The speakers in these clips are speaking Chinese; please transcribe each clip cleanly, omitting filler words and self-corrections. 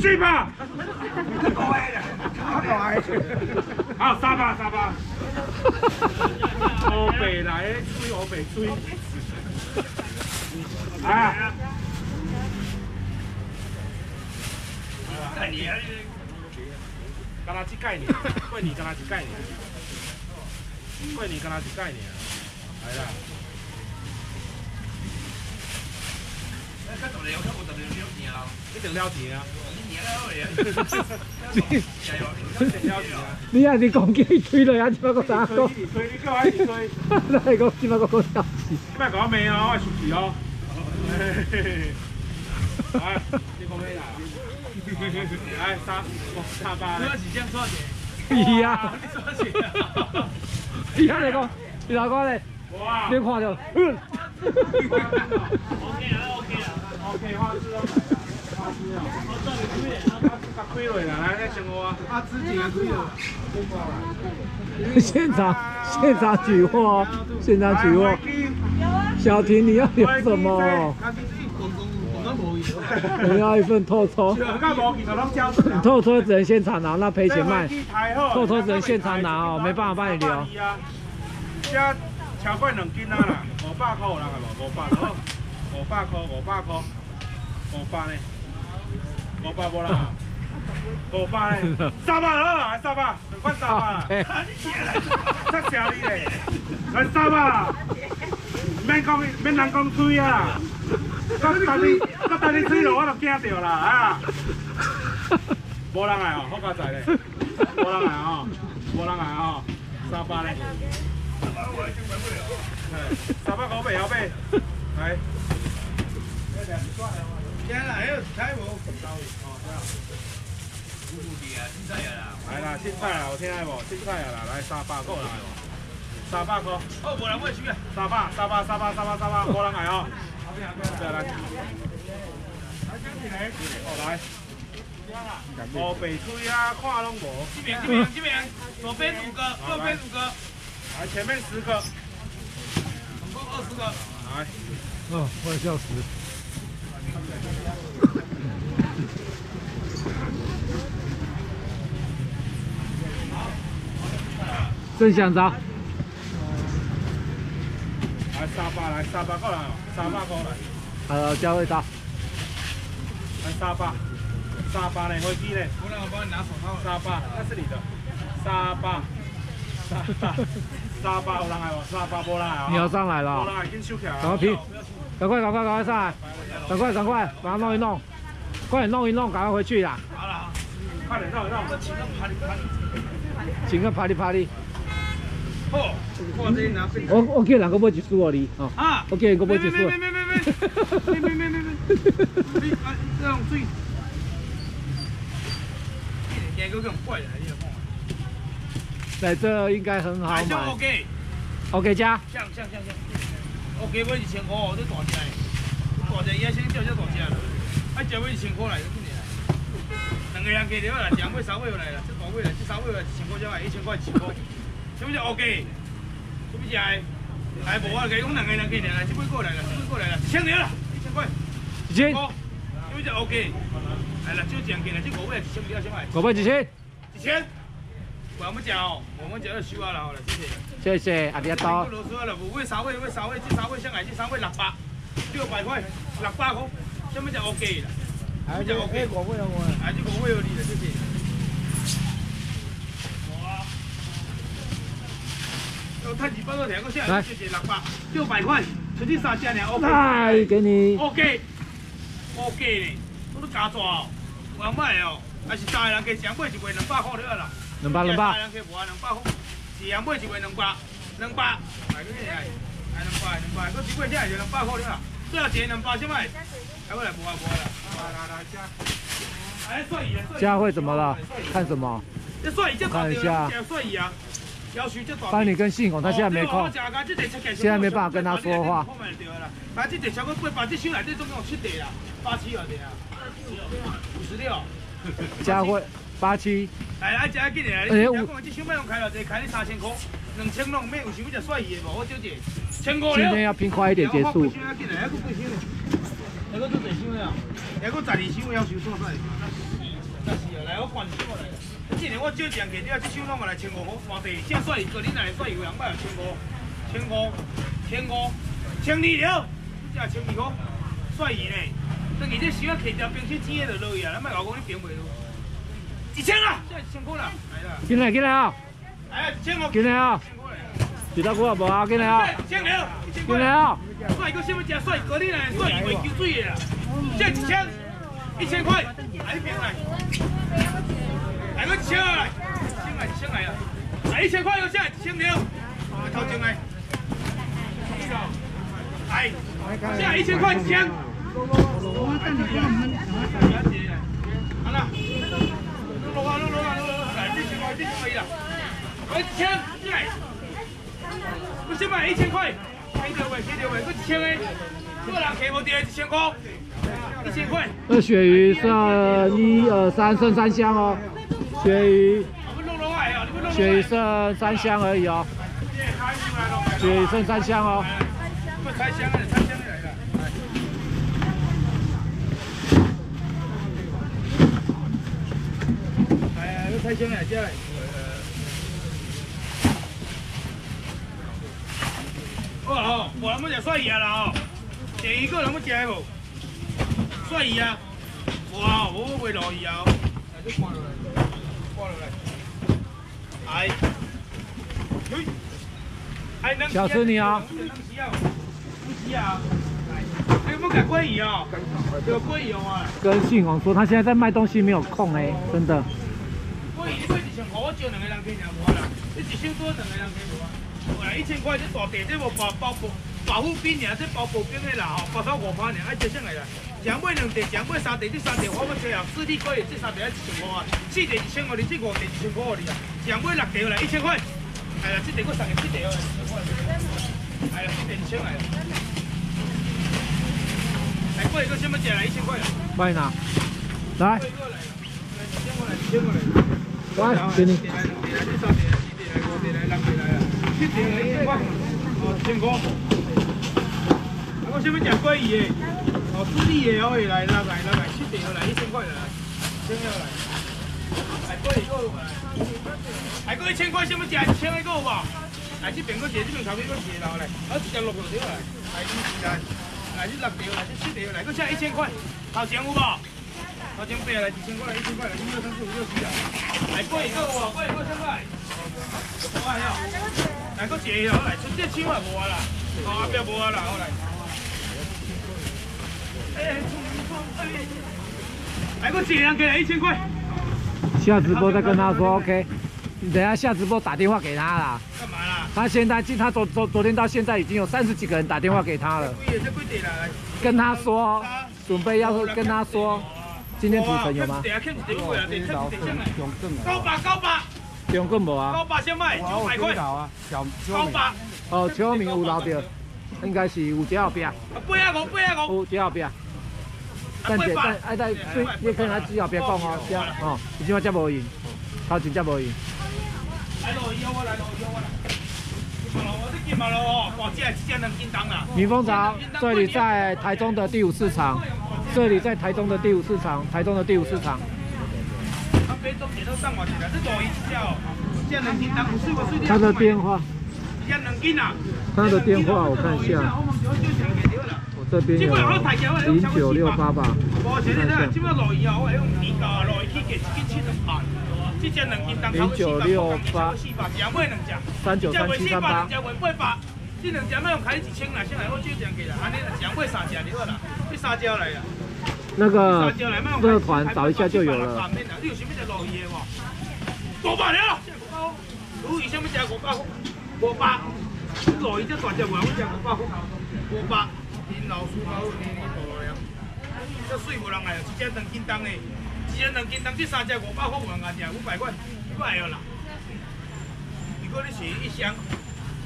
睡吧。够爱的，够爱的。好，沙巴沙巴。后背来追，后背追。啊！你，跟他去概念，怪你跟他去概念，怪你跟他去概念，来啦！哎，看到了，看我到了，了解啊！一定了解啊！你啊，你講幾吹來啊？只乜個打歌？吹你講幾吹？真係講只乜個歌詞？只乜講咩啊？我係熟字咯。哎，你講咩啊？哎，三八。歌詞將錯字。是啊。錯字。而家你講，你大哥你，你看就。OK 啦 ，OK 啦 ，OK 花枝咯。 现场取货，现场取货。小婷，你要有什么？我要一份透抽。透抽只能现场拿，那赔钱卖。透抽只能现场拿哦，没办法帮你留。这超过2斤啦，500块啦，系无？500块，500呢？ 500不啦，500嘞，300了，还300，快300啦！出声你嘞，来300啦，免讲，免人讲水啊！我等你水路，我就惊着啦啊！无人来哦，好佳哉嘞，无人来哦，300嘞，300五百后背，来。 来啦，凊彩啦，有听下无？凊彩啦，来300块啦，300块。哦，无人买手啊！300，无人来哦。再来。来。无白吹啊，看拢无。这边，左边5个，右边5个。来，前面10个。总共20个。来。哦，快笑死。 真想砸！来300块来，教会砸。来300嘞，回击嘞。我让我帮你拿手套。300，那是你的。300，我让来哦，300波浪哦。你要上来了。波浪已经收起来了。赶快拼！赶快上来！赶快，把它弄一弄，快点弄一弄，赶快回去啦！好了，快点弄一弄。请个啪哩。 我叫人个买一束哦你，哦，我叫人个买一束。没，你用水，一个怪来你看。在这应该很好买。OK 加。像。OK 买1000块，这大只的，大只野生钓这大只的，啊，只买1000块来，这来。两个人给你来，两尾3尾来了，这大尾来，这3尾来1000块加来，1000块7块。 什么叫 OK？ 什么是？哎，无啊，给讲两个人给来，这几过来了，1000了，1000块，1000。什么叫 OK？ 来了，就讲给了，这5位1000了，先买。5位1000。我们讲收啊了，好了，谢谢。谢谢，阿弟多。不啰嗦了，5位3位，这3位先来，这3位600，600块，600块。什么叫 OK 啦？什么叫 OK？ 5位我。哎，这5位有你了，谢谢。 来，600块，出去3家呢 ，OK。来，给你。OK 呢，我都加错哦，有人买哦，还是三个人加一人买一位200块了啦。200。三人加无啊200块，一人买一位200，来个咩来？来200，搁一位只就200块了啦。最后一个200什么？还要来无啊啦。来加。哎，帅椅啊！加会怎么了？看什么？这帅椅就看一下。帅椅啊！ 帮你跟信宏，他现在没空，现在没办法跟他说话。把这只小哥把这箱来，这都给我吃掉了，87了，56。佳慧87。哎，阿姐今年，你讲这箱卖拢开了，这开你3000块，2000拢卖，有想要食帅鱼无？我少者1500了。今天要拼快一点结束。还佫多少箱了？还佫12箱要收多少？但是啊，来我换你过来。之前我借钱给你啊，这手拢嘛来1500，换地现算一个，你哪会算一个人买啊？1500，1200了，这1200块，算伊呢。等伊这手啊，摕条冰箱纸的就落去啊，咱莫老讲你冰袂落。1000啦，这1000块啦，来啦。进来啊！哎，1500。进来啊！其他股啊无啊，进来啊！1000了，进来啊！算一个什么价？算一个你来，算一个酒水的啦。这1000块，来一瓶来，来个1000来，1000来啊，来1000块有下，1000了，掏进来，哎，下1000块1000，好了，弄来1000块了，来1000来，我先买1000块，开条尾，个1000个，个人开无掉1000块。 1000块。那鳕鱼是1、2、3，剩3箱哦。鳕鱼剩3箱而已哦。鳕鱼剩3箱哦。拆箱来了。哎，拆箱来，接来。 哦，我那么就甩盐了哦，第一个那么接不？ 甩鱼啊！哇，我袂落鱼啊！来，你挂落来，哎，嘿，哎，能小吃你啊！不需要。哎，我们改鲑鱼啊！有鲑鱼啊！跟信宏说，他现在在卖东西，没有空哎，真的。鲑鱼你1,000块，我招2个人去就无啦。你1箱多2个人去无啊？我来1,000块，这大地这无包护冰尔，这包护冰的啦吼，8,500，哎，就上来啦。 1尾2地，1尾3地，这3地我要吹啊！4地可以，这3地要1,500啊！4地1,500你，这5地1,500你啊！1尾6地来1,000块，哎呀，这地我送你7地哦，哎呀，这地1,000来，来过一个什么价来1,000块？卖哪？来，1,000块来，来，给你。这3地、4地来，5地来，6地来啊！7地来1,000块，哦，1,000块。我想要吃鲑鱼诶。 哦，自己也可以来，来，7地来1,000块来，1,000来，还过一个来，还过1,000块，什么价？1,000一个好不好？来这边个节，这边头尾个节头来，我直接6条来，来这6条，来这7条来，搁下1,000块，头前有无？头前白来1,000块，1,000块来，1、2、3、4、5、6、7来，还过一个有无？过一个什么？我还有，来搁一个来，出这手也无啦，哦，后壁无啦，好来。 来个几人给他1,000块？下直播再跟他说 OK， 你等一下下直播打电话给他啦。干嘛啦？他现在他昨天到现在已经有30几个人打电话给他了。跟他说，准备要跟他说，今天主持人有吗？高八，中棍无啊？高八先卖900块。高八。哦，邱明有留着。 应该是有只后边，8,500，有只后边。但最你看他只后边讲哦，只哦，伊即马只无用，头前只无用。来落去我啦。我这金马路哦，我这1斤重啦。民丰早，这里在台中的第5市场，这里在台中的第5市场，台中的第5市场。他别中也都上我去了，这落去只哦，这2斤重不是我最。他的电话。 他的电话我看一下，我这边有0968吧，我看一下。0968，39378。这两只卖用开1,000啦，先来我借钱给啦，安尼2尾3只就好啦，这3只来啦。那个乐团找一下就有了。你有啥物在落去的无？500了，鲈鱼啥物只500？ 500，落去只大只话，我食500。500，因老师老年年大了，这水无人来哦，一只2斤重的，一只2斤重，这3只500块有人来食，500块，你买哦啦。如果你是1箱，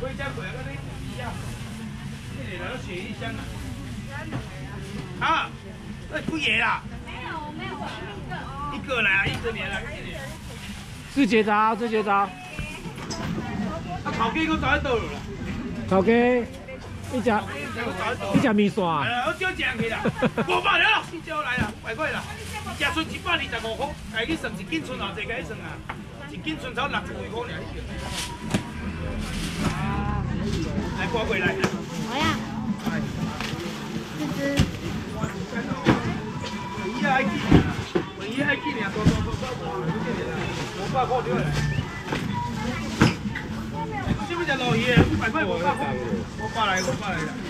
我一只过来，你1箱，这个是1箱啦。啊，那不野啦。没有。一个来啊，1个来啊，一个。自结扎。 头家搁在倒了啦，头家，一只面线啊，我少钱去啦，500了，一只来啦，500块啦，寄出125块，你算一斤剩偌济？计算啊，一斤剩头60几块尔。来挂过来。我呀。这只。文爷爱去，文爷爱去俩，500块对来。 是不是老爷？500块，500来，500来了。